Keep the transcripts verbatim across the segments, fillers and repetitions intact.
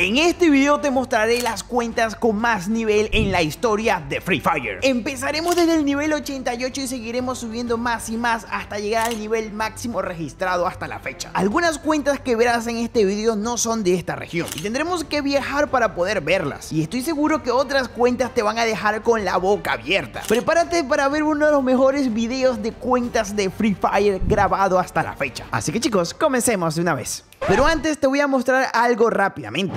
En este video te mostraré las cuentas con más nivel en la historia de Free Fire. Empezaremos desde el nivel ochenta y ocho y seguiremos subiendo más y más hasta llegar al nivel máximo registrado hasta la fecha. Algunas cuentas que verás en este video no son de esta región y tendremos que viajar para poder verlas. Y estoy seguro que otras cuentas te van a dejar con la boca abierta. Prepárate para ver uno de los mejores videos de cuentas de Free Fire grabado hasta la fecha. Así que chicos, comencemos de una vez. Pero antes te voy a mostrar algo rápidamente.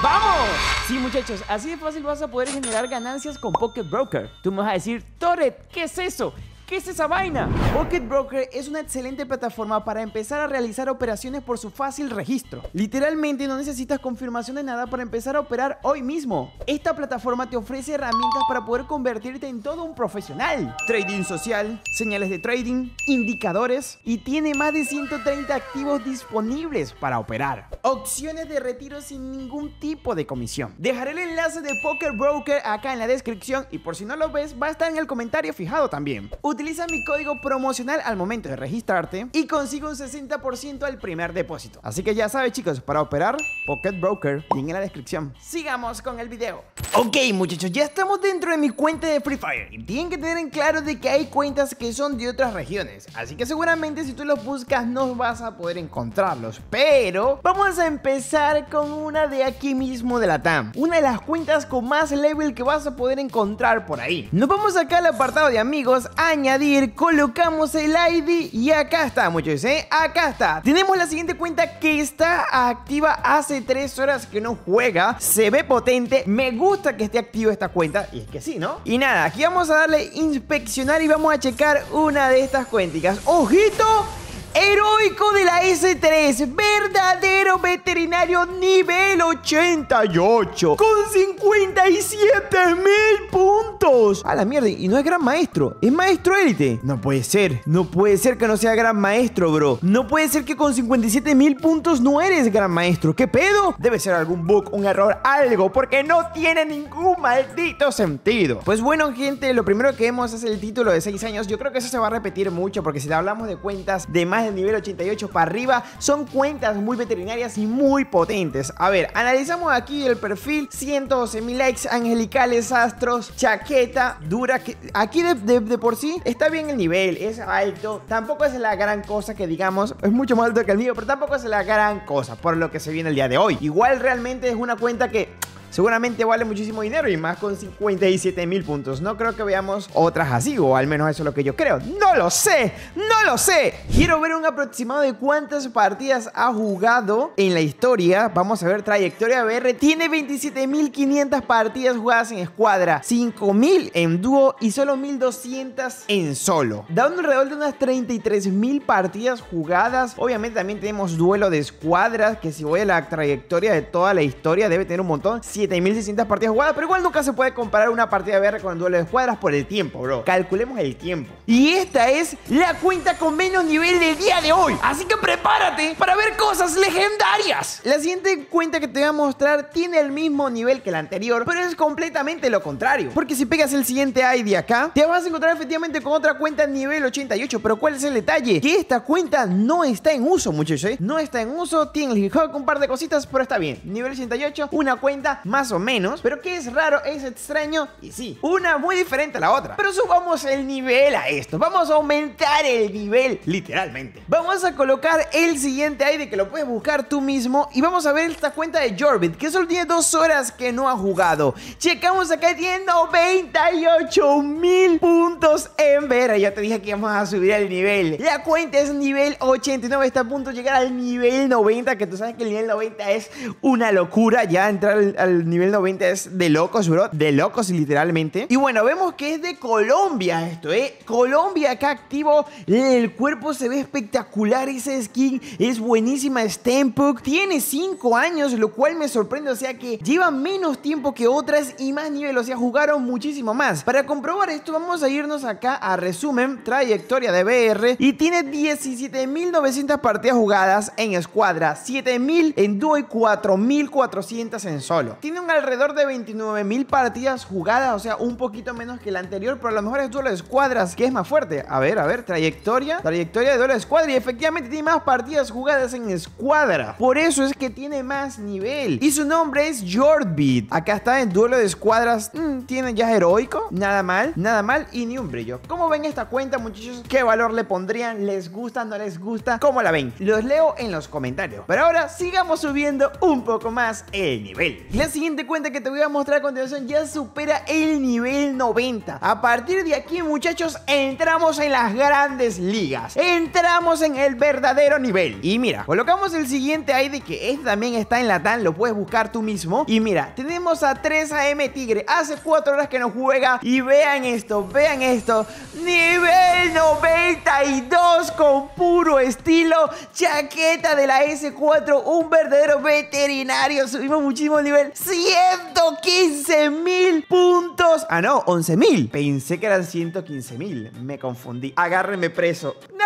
¡Vamos! Sí, muchachos, así de fácil vas a poder generar ganancias con Pocket Broker. Tú me vas a decir, Toret, ¿qué es eso? ¿Qué es esa vaina? Pocket Broker es una excelente plataforma para empezar a realizar operaciones por su fácil registro. Literalmente no necesitas confirmación de nada para empezar a operar hoy mismo. Esta plataforma te ofrece herramientas para poder convertirte en todo un profesional. Trading social, señales de trading, indicadores y tiene más de ciento treinta activos disponibles para operar. Opciones de retiro sin ningún tipo de comisión. Dejaré el enlace de Pocket Broker acá en la descripción y por si no lo ves va a estar en el comentario fijado también. Utiliza mi código promocional al momento de registrarte y consigue un sesenta por ciento al primer depósito. Así que ya sabes chicos, para operar, Pocket Broker, link en la descripción. Sigamos con el video. Ok muchachos, ya estamos dentro de mi cuenta de Free Fire. Y tienen que tener en claro de que hay cuentas que son de otras regiones, así que seguramente si tú los buscas no vas a poder encontrarlos. Pero vamos a empezar con una de aquí mismo de la T A M. Una de las cuentas con más level que vas a poder encontrar por ahí. Nos vamos acá al apartado de amigos, añadir, colocamos el I D y acá está muchachos, ¿eh? Acá está. Tenemos la siguiente cuenta que está activa hace tres horas que no juega. Se ve potente, me gusta que esté activa esta cuenta, y es que sí, ¿no? Y nada, aquí vamos a darle inspeccionar y vamos a checar una de estas cuenticas. ¡Ojito! Heroico de la S tres, verdadero veterinario nivel ochenta y ocho, con cincuenta y siete mil puntos. A la mierda, y no es gran maestro, es maestro élite. No puede ser, no puede ser que no sea gran maestro, bro. No puede ser que con cincuenta y siete mil puntos no eres gran maestro, ¿qué pedo? Debe ser algún bug, un error, algo, porque no tiene ningún maldito sentido. Pues bueno, gente, lo primero que vemos es el título de seis años. Yo creo que eso se va a repetir mucho, porque si hablamos de cuentas de más del nivel ochenta y ocho para arriba, son cuentas muy veterinarias y muy potentes. A ver, analizamos aquí el perfil. ciento doce mil likes, angelicales, astros, chaqueta, dura. Que aquí de, de, de por sí está bien el nivel, es alto. Tampoco es la gran cosa que digamos, es mucho más alto que el mío, pero tampoco es la gran cosa por lo que se viene el día de hoy. Igual realmente es una cuenta que seguramente vale muchísimo dinero y más con cincuenta y siete mil puntos. No creo que veamos otras así, o al menos eso es lo que yo creo. ¡No lo sé! ¡No lo sé! Quiero ver un aproximado de cuántas partidas ha jugado en la historia. Vamos a ver trayectoria B R. Tiene veintisiete mil quinientas partidas jugadas en escuadra, cinco mil en dúo y solo mil doscientas en solo, dando alrededor de unas treinta y tres mil partidas jugadas. Obviamente también tenemos duelo de escuadras, que si voy a la trayectoria de toda la historia debe tener un montón. siete mil seiscientas partidas jugadas, pero igual nunca se puede comparar una partida B R con el duelo de escuadras por el tiempo, bro. Calculemos el tiempo. Y esta es la cuenta con menos nivel del día de hoy, así que prepárate para ver cosas legendarias. La siguiente cuenta que te voy a mostrar tiene el mismo nivel que la anterior, pero es completamente lo contrario, porque si pegas el siguiente I D acá, te vas a encontrar efectivamente con otra cuenta nivel ochenta y ocho, pero ¿cuál es el detalle? Que esta cuenta no está en uso, muchachos, ¿eh? No está en uso, tiene el hijab con un par de cositas, pero está bien. Nivel ochenta y ocho, una cuenta más o menos, pero que es raro, es extraño. Y sí, una muy diferente a la otra. Pero subamos el nivel a esto. Vamos a aumentar el nivel, literalmente. Vamos a colocar el siguiente I D, que lo puedes buscar tú mismo. Y vamos a ver esta cuenta de Jorbit, que solo tiene dos horas que no ha jugado. Checamos acá, tiene noventa y ocho mil puntos en vera. Ya te dije que íbamos a subir el nivel. La cuenta es nivel ochenta y nueve, está a punto de llegar al nivel noventa, que tú sabes que el nivel noventa es una locura. Ya entrar al al nivel noventa es de locos, bro. De locos, literalmente. Y bueno, vemos que es de Colombia esto, ¿eh? Colombia acá activo. El cuerpo se ve espectacular. Esa skin es buenísima. Stempuck. Tiene cinco años, lo cual me sorprende. O sea que lleva menos tiempo que otras y más nivel. O sea, jugaron muchísimo más. Para comprobar esto, vamos a irnos acá a resumen. Trayectoria de B R. Y tiene diecisiete mil novecientas partidas jugadas en escuadra, siete mil en dúo y cuatro mil cuatrocientas en solo. tiene un alrededor de veintinueve mil partidas jugadas, o sea, un poquito menos que la anterior, pero a lo mejor es duelo de escuadras, que es más fuerte. A ver, a ver, trayectoria, trayectoria de duelo de escuadra, y efectivamente tiene más partidas jugadas en escuadra. Por eso es que tiene más nivel. Y su nombre es Jordbeat. Acá está en duelo de escuadras. Mm, tiene ya heroico, nada mal, nada mal y ni un brillo. ¿Cómo ven esta cuenta, muchachos? ¿Qué valor le pondrían? ¿Les gusta? ¿No les gusta? ¿Cómo la ven? Los leo en los comentarios. Pero ahora sigamos subiendo un poco más el nivel. La siguiente cuenta que te voy a mostrar a continuación ya supera el nivel noventa. A partir de aquí, muchachos, entramos en las grandes ligas. Entramos en el verdadero nivel. Y mira, colocamos el siguiente ahí de que este también está en la T A N. Lo puedes buscar tú mismo. Y mira, tenemos a tres A M Tigre. Hace cuatro horas que no juega. Y vean esto, vean esto. Nivel noventa y dos con puro estilo. Chaqueta de la ese cuatro. Un verdadero veterinario. Subimos muchísimo el nivel. ciento quince mil puntos. Ah, no, once mil. Pensé que eran ciento quince mil. Me confundí. Agárrenme preso. ¡No!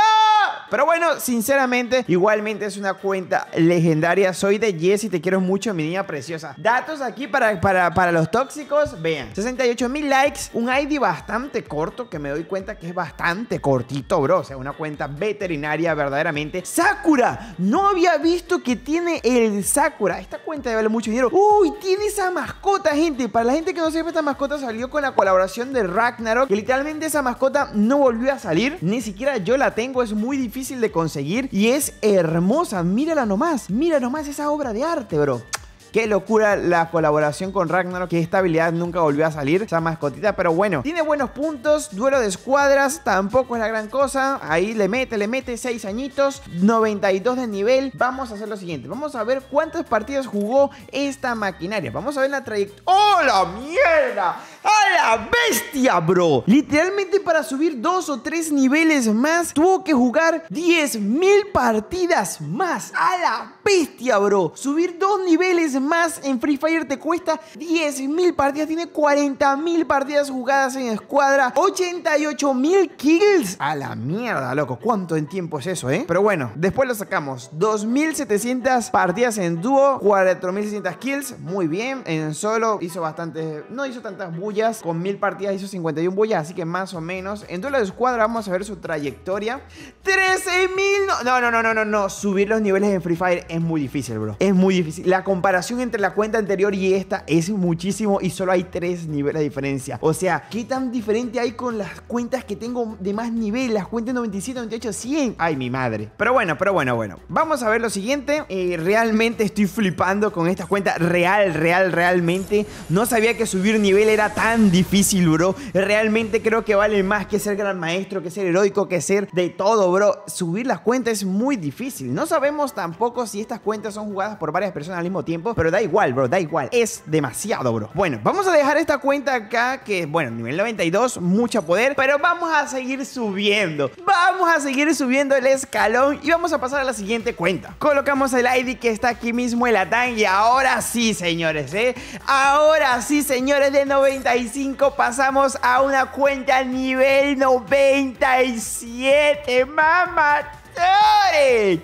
Pero bueno, sinceramente, igualmente es una cuenta legendaria. Soy de Jessy, te quiero mucho, mi niña preciosa. Datos aquí para, para, para los tóxicos. Vean, sesenta y ocho mil likes. Un I D bastante corto, que me doy cuenta que es bastante cortito, bro. O sea, una cuenta veterinaria verdaderamente. Sakura, no había visto que tiene el Sakura. Esta cuenta vale mucho dinero. Uy, tiene esa mascota, gente. Para la gente que no sepa, esta mascota salió con la colaboración de Ragnarok. Que literalmente esa mascota no volvió a salir. Ni siquiera yo la tengo, es muy difícil de conseguir y es hermosa. Mírala nomás, mira nomás esa obra de arte, bro. Qué locura la colaboración con Ragnarok, que esta habilidad nunca volvió a salir, esa mascotita, pero bueno, tiene buenos puntos. Duelo de escuadras, tampoco es la gran cosa. Ahí le mete, le mete seis añitos, noventa y dos de nivel. Vamos a hacer lo siguiente, vamos a ver cuántas partidas jugó esta maquinaria. Vamos a ver la trayectoria. ¡Oh, la mierda! ¡A la bestia, bro! Literalmente para subir dos o tres niveles más, tuvo que jugar diez mil partidas más. ¡A la bestia, bro! Subir dos niveles más más en Free Fire te cuesta diez mil partidas. Tiene cuarenta mil partidas jugadas en escuadra, ochenta y ocho mil kills. A la mierda, loco. ¿Cuánto en tiempo es eso, eh? Pero bueno, después lo sacamos. dos mil setecientas partidas en dúo, cuatro mil seiscientas kills. Muy bien. En solo hizo bastantes, no hizo tantas bullas. Con mil partidas hizo cincuenta y una bullas, así que más o menos. En duelo de escuadra vamos a ver su trayectoria. trece mil. No, no, no, no, no, no. Subir los niveles en Free Fire es muy difícil, bro. Es muy difícil. La comparación entre la cuenta anterior y esta es muchísimo y solo hay tres niveles de diferencia. O sea, ¿qué tan diferente hay con las cuentas que tengo de más nivel? Las cuentas noventa y siete, noventa y ocho, cien. Ay, mi madre. Pero bueno, pero bueno, bueno. Vamos a ver lo siguiente. Eh, realmente estoy flipando con esta cuenta. Real, real, realmente. No sabía que subir nivel era tan difícil, bro. Realmente creo que vale más que ser gran maestro, que ser heroico, que ser de todo, bro. Subir las cuentas es muy difícil. No sabemos tampoco si estas cuentas son jugadas por varias personas al mismo tiempo. Pero da igual, bro, da igual. Es demasiado, bro. Bueno, vamos a dejar esta cuenta acá. Que, bueno, nivel noventa y dos, mucho poder. Pero vamos a seguir subiendo. Vamos a seguir subiendo el escalón. Y vamos a pasar a la siguiente cuenta. Colocamos el I D que está aquí mismo en la T A N. Y ahora sí, señores, ¿eh? Ahora sí, señores, de noventa y cinco pasamos a una cuenta nivel noventa y siete. ¡Mamá!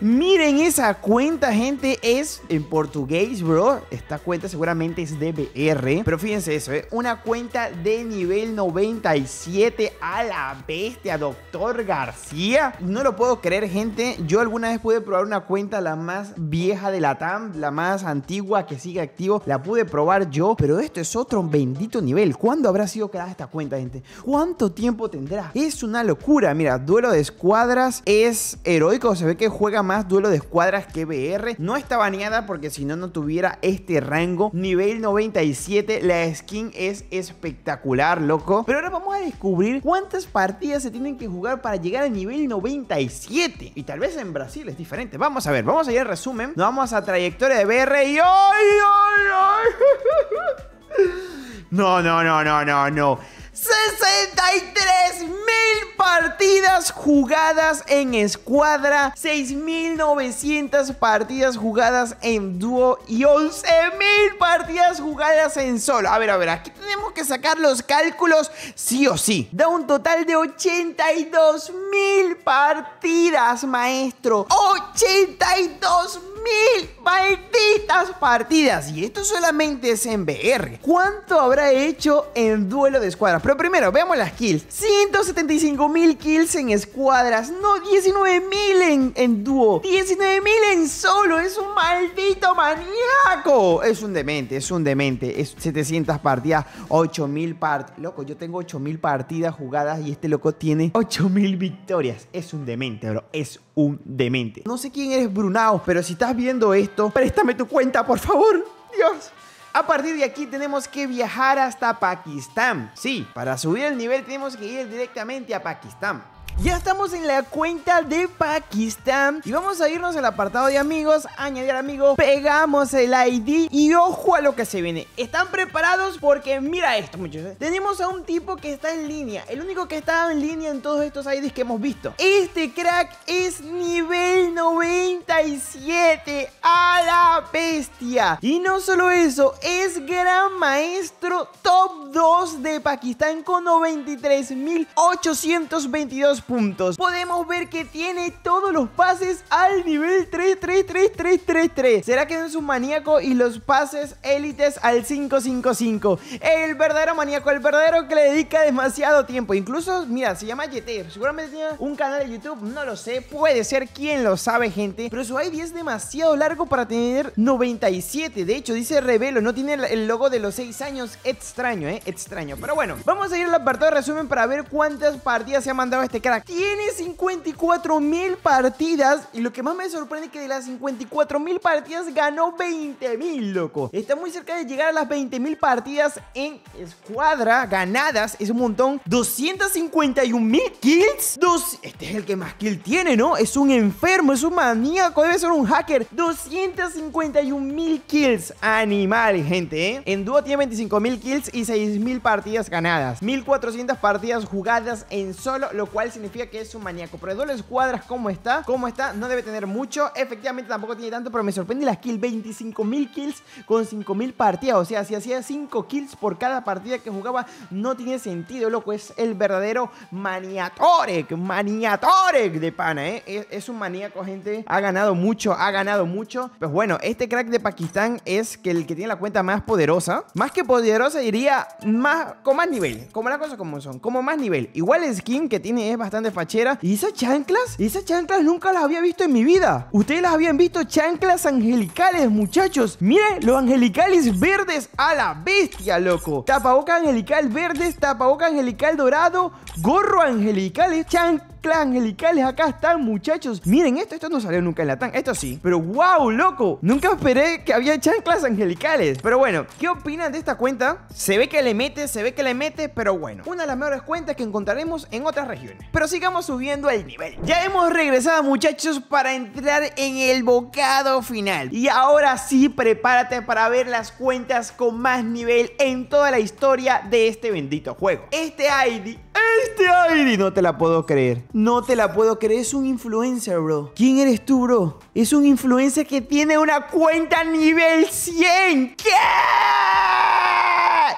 Miren esa cuenta, gente. Es en portugués, bro. Esta cuenta seguramente es de B R. Pero fíjense eso, ¿eh? Una cuenta de nivel noventa y siete. A la bestia, doctor García. No lo puedo creer, gente. Yo alguna vez pude probar una cuenta, la más vieja de la T A M, la más antigua que sigue activo. La pude probar yo, pero esto es otro bendito nivel. ¿Cuándo habrá sido creada esta cuenta, gente? ¿Cuánto tiempo tendrá? Es una locura. Mira, duelo de escuadras es... Eh, heroico, se ve que juega más duelo de escuadras que B R. No está baneada porque si no, no tuviera este rango. Nivel noventa y siete, la skin es espectacular, loco. Pero ahora vamos a descubrir cuántas partidas se tienen que jugar para llegar al nivel noventa y siete. Y tal vez en Brasil es diferente. Vamos a ver, vamos a ir al resumen. Nos vamos a trayectoria de B R y... ¡Ay, ay, ay! No, no, no, no, no, no. sesenta y tres mil partidas jugadas en escuadra, seis mil novecientas partidas jugadas en dúo y once mil partidas jugadas en solo. A ver, a ver, aquí tenemos que sacar los cálculos sí o sí. Da un total de ochenta y dos mil partidas, maestro. ¡ochenta y dos mil! ¡Maldita las partidas. Y esto solamente es en V R. ¿Cuánto habrá hecho en duelo de escuadras? Pero primero, veamos las kills. ciento setenta y cinco mil kills en escuadras. No, diecinueve mil en, en dúo. diecinueve mil en solo. Es un maldito maníaco. Es un demente, es un demente. Es setecientas partidas, ocho mil partidas. Loco, yo tengo ocho mil partidas jugadas y este loco tiene ocho mil victorias. Es un demente, bro. Es un demente. No sé quién eres, Brunao, pero si estás viendo esto, préstame tu cuenta, por favor. Dios. A partir de aquí tenemos que viajar hasta Pakistán. Sí, para subir el nivel tenemos que ir directamente a Pakistán. Ya estamos en la cuenta de Pakistán y vamos a irnos al apartado de amigos, añadir amigos, pegamos el I D y ojo a lo que se viene. ¿Están preparados? Porque mira esto, muchachos. Tenemos a un tipo que está en línea, el único que está en línea en todos estos I Ds que hemos visto. Este crack es nivel noventa y siete, a la bestia. Y no solo eso, es gran maestro top dos de Pakistán con noventa y tres mil ochocientos veintidós puntos. Podemos ver que tiene todos los pases al nivel tres tres tres tres tres tres. ¿Será que no es un maníaco? Y los pases élites al cinco cinco cinco. El verdadero maníaco, el verdadero que le dedica demasiado tiempo. Incluso, mira, se llama Jeter. Seguramente tenía un canal de YouTube, no lo sé. Puede ser, quien lo sabe, gente. Pero su I D es demasiado largo para tener noventa y siete. De hecho, dice Revelo. No tiene el logo de los seis años. Extraño, eh, extraño. Pero bueno, vamos a ir al apartado de resumen para ver cuántas partidas se ha mandado este crack. Tiene cincuenta y cuatro mil partidas y lo que más me sorprende es que de las cincuenta y cuatro mil partidas ganó veinte mil, loco. Está muy cerca de llegar a las veinte mil partidas en escuadra ganadas, es un montón. Doscientos cincuenta y un mil kills. Dos... Este es el que más kill tiene, ¿no? Es un enfermo, es un maníaco, debe ser un hacker. Doscientos cincuenta y un mil kills, animal, gente, ¿eh? En dúo tiene veinticinco mil kills y seis mil partidas ganadas, mil cuatrocientas partidas jugadas en solo, lo cual significa que es un maníaco. Pero de dos escuadras, ¿cómo está? ¿Cómo está? No debe tener mucho. Efectivamente, tampoco tiene tanto, pero me sorprende las kills. veinticinco mil kills con cinco mil partidas. O sea, si hacía cinco kills por cada partida que jugaba, no tiene sentido, loco. Es el verdadero maniatorek. Maniatorek de pana, ¿eh? Es, es un maníaco, gente. Ha ganado mucho, ha ganado mucho. Pues bueno, este crack de Pakistán es que el que tiene la cuenta más poderosa. Más que poderosa, diría más, con más nivel. Como las cosas como son, como más nivel. Igual el skin que tiene es bastante fachera. ¿Y esas chanclas? Esas chanclas nunca las había visto en mi vida. Ustedes las habían visto, chanclas angelicales, muchachos. Miren, los angelicales verdes, a la bestia, loco. Tapaboca angelical verdes, tapaboca angelical dorado, gorro angelicales, chanclas angelicales, acá están, muchachos. Miren esto, esto no salió nunca en la tan, esto sí. Pero wow, loco, nunca esperé que había chanclas angelicales. Pero bueno, ¿qué opinan de esta cuenta? Se ve que le mete, se ve que le mete, pero bueno, una de las mejores cuentas que encontraremos en otras regiones. Pero sigamos subiendo el nivel. Ya hemos regresado, muchachos, para entrar en el bocado final. Y ahora sí, prepárate para ver las cuentas con más nivel en toda la historia de este bendito juego. Este I D, este I D, no te la puedo creer. No te la puedo creer, es un influencer, bro. ¿Quién eres tú, bro? Es un influencer que tiene una cuenta nivel cien. ¿Qué?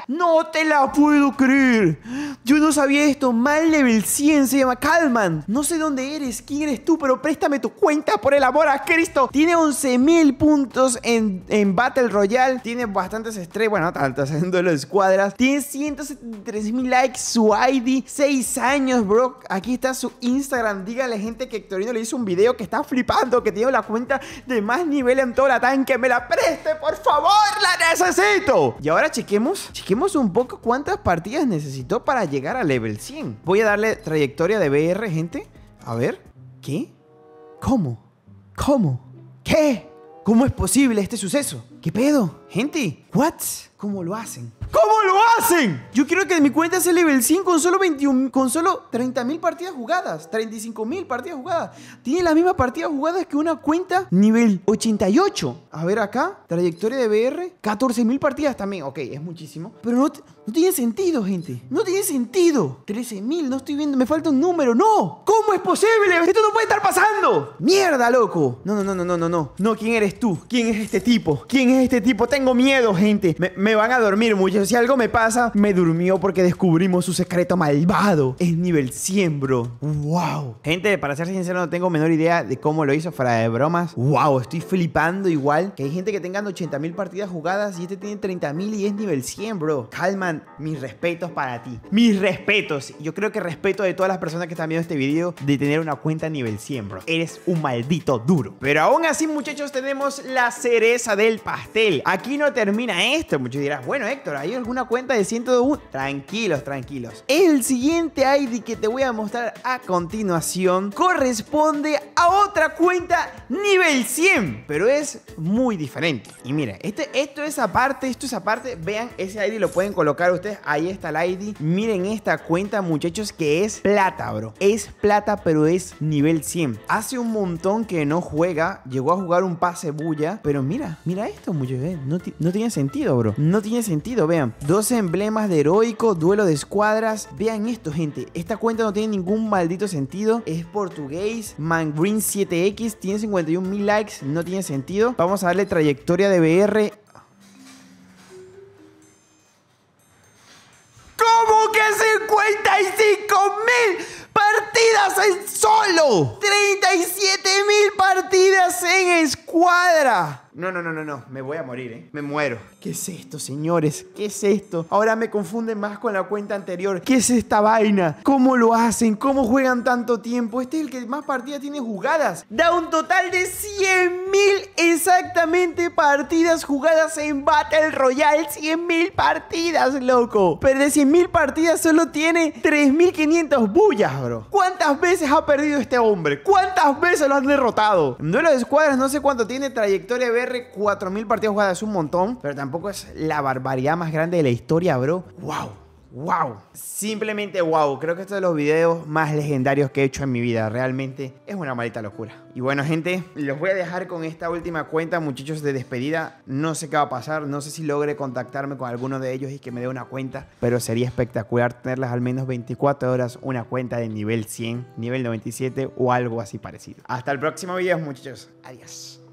No te la puedo creer. Yo no sabía esto. Man Level cien se llama Calman. No sé dónde eres, quién eres tú, pero préstame tu cuenta, por el amor a Cristo. Tiene once mil puntos en, en Battle Royale. Tiene bastantes estrellas. Bueno, no tantas, en duelo de escuadras. Tiene ciento setenta y tres mil likes. Su I D, seis años, bro. Aquí está su Instagram. Díganle, gente, que Hectorino le hizo un video que está flipando, que tiene la cuenta de más nivel en toda la tanque. Me la preste, por favor, la necesito. Y ahora chequemos, chequemos un poco cuántas partidas necesitó para llegar a level cien. Voy a darle trayectoria de V R, gente. A ver. ¿Qué? ¿Cómo? ¿Cómo? ¿Qué? ¿Cómo es posible este suceso? ¿Qué pedo? Gente, ¿what? ¿Cómo lo hacen? ¿Cómo lo hacen? Yo quiero que mi cuenta sea level cien con solo veintiuno, con solo treinta mil partidas jugadas, treinta y cinco mil partidas jugadas. Tiene las mismas partidas jugadas que una cuenta nivel ochenta y ocho. A ver acá, trayectoria de V R, catorce mil partidas también. Ok, es muchísimo, pero no, no tiene sentido, gente. No tiene sentido. trece mil, no estoy viendo, me falta un número. ¡No! ¿Cómo es posible? ¡Esto no puede estar pasando! ¡Mierda, loco! No, no, no, no, no, no, no. No, ¿quién eres tú? ¿Quién es este tipo? ¿Quién es este tipo? Tengo miedo, gente. Me, me van a dormir mucho. Si algo me pasa, casa me durmió porque descubrimos su secreto malvado. Es nivel cien, bro. Wow. Gente, para ser sincero, no tengo menor idea de cómo lo hizo, fuera de bromas. Wow, estoy flipando igual. Que hay gente que tengan ochenta mil partidas jugadas y este tiene treinta mil y es nivel cien, bro. Calman, mis respetos para ti. Mis respetos. Yo creo que respeto de todas las personas que están viendo este video de tener una cuenta nivel cien, bro. Eres un maldito duro. Pero aún así, muchachos, tenemos la cereza del pastel. Aquí no termina esto. Muchos dirán, bueno, Héctor, ¿hay alguna cuenta de ciento uno? Tranquilos, tranquilos. El siguiente I D que te voy a mostrar a continuación corresponde a otra cuenta nivel cien, pero es muy diferente. Y mira, este, esto es aparte, esto es aparte. Vean, ese I D lo pueden colocar ustedes. Ahí está el I D. Miren esta cuenta, muchachos, que es plata, bro. Es plata, pero es nivel cien. Hace un montón que no juega. Llegó a jugar un pase bulla. Pero mira, mira esto, muchachos. No, no tiene sentido, bro. No tiene sentido, vean. doce emblemas de heroico, duelo de escuadras. Vean esto, gente. Esta cuenta no tiene ningún maldito sentido. Es portugués. Man Green siete X. Tiene cincuenta y un mil likes. No tiene sentido. Vamos a darle trayectoria de B R. ¿Cómo que cincuenta y cinco mil partidas en solo? treinta y siete mil partidas en escuadra. No, no, no, no, no. Me voy a morir, ¿eh? Me muero. ¿Qué es esto, señores? ¿Qué es esto? Ahora me confunden más con la cuenta anterior. ¿Qué es esta vaina? ¿Cómo lo hacen? ¿Cómo juegan tanto tiempo? Este es el que más partidas tiene jugadas. Da un total de cien mil exactamente partidas jugadas en Battle Royale. cien mil partidas, loco. Pero de cien mil partidas solo tiene tres mil quinientos bullas, bro. ¿Cuántas veces ha perdido este hombre? ¿Cuántas veces lo han derrotado? En duelo de escuadras no sé cuánto tiene. Trayectoria B R, cuatro mil partidas jugadas, es un montón, pero tampoco es la barbaridad más grande de la historia, bro. ¡Wow! ¡Wow! Simplemente wow. Creo que este es de los videos más legendarios que he hecho en mi vida. Realmente es una maldita locura. Y bueno, gente, los voy a dejar con esta última cuenta, muchachos, de despedida. No sé qué va a pasar. No sé si logre contactarme con alguno de ellos y que me dé una cuenta. Pero sería espectacular tenerlas al menos veinticuatro horas. Una cuenta de nivel cien, nivel noventa y siete o algo así parecido. Hasta el próximo video, muchachos. Adiós.